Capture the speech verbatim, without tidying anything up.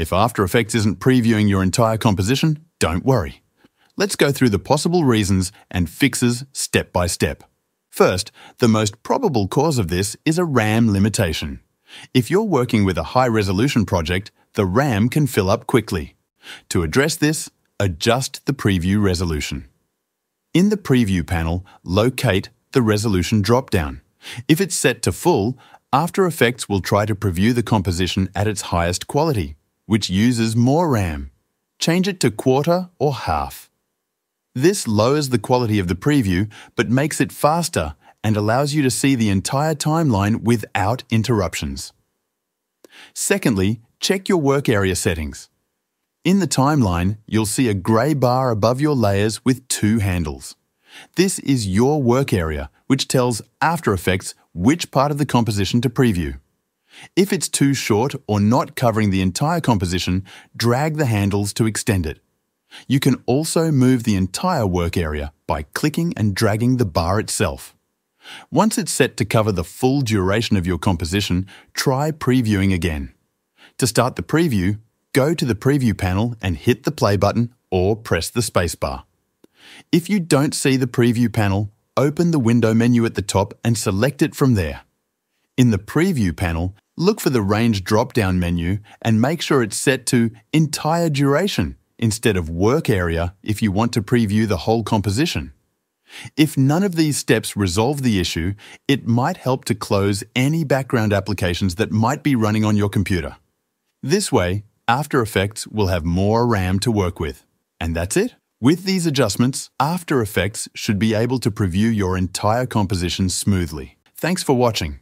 If After Effects isn't previewing your entire composition, don't worry. Let's go through the possible reasons and fixes step by step. First, the most probable cause of this is a RAM limitation. If you're working with a high-resolution project, the RAM can fill up quickly. To address this, adjust the preview resolution. In the preview panel, locate the resolution drop-down. If it's set to full, After Effects will try to preview the composition at its highest quality, which uses more RAM. Change it to quarter or half. This lowers the quality of the preview, but makes it faster and allows you to see the entire timeline without interruptions. Secondly, check your work area settings. In the timeline, you'll see a grey bar above your layers with two handles. This is your work area, which tells After Effects which part of the composition to preview. If it's too short or not covering the entire composition, drag the handles to extend it. You can also move the entire work area by clicking and dragging the bar itself. Once it's set to cover the full duration of your composition, try previewing again. To start the preview, go to the preview panel and hit the play button or press the spacebar. If you don't see the preview panel, open the window menu at the top and select it from there. In the preview panel, look for the range drop-down menu and make sure it's set to entire duration instead of work area if you want to preview the whole composition. If none of these steps resolve the issue, it might help to close any background applications that might be running on your computer. This way, After Effects will have more RAM to work with. And that's it. With these adjustments, After Effects should be able to preview your entire composition smoothly. Thanks for watching.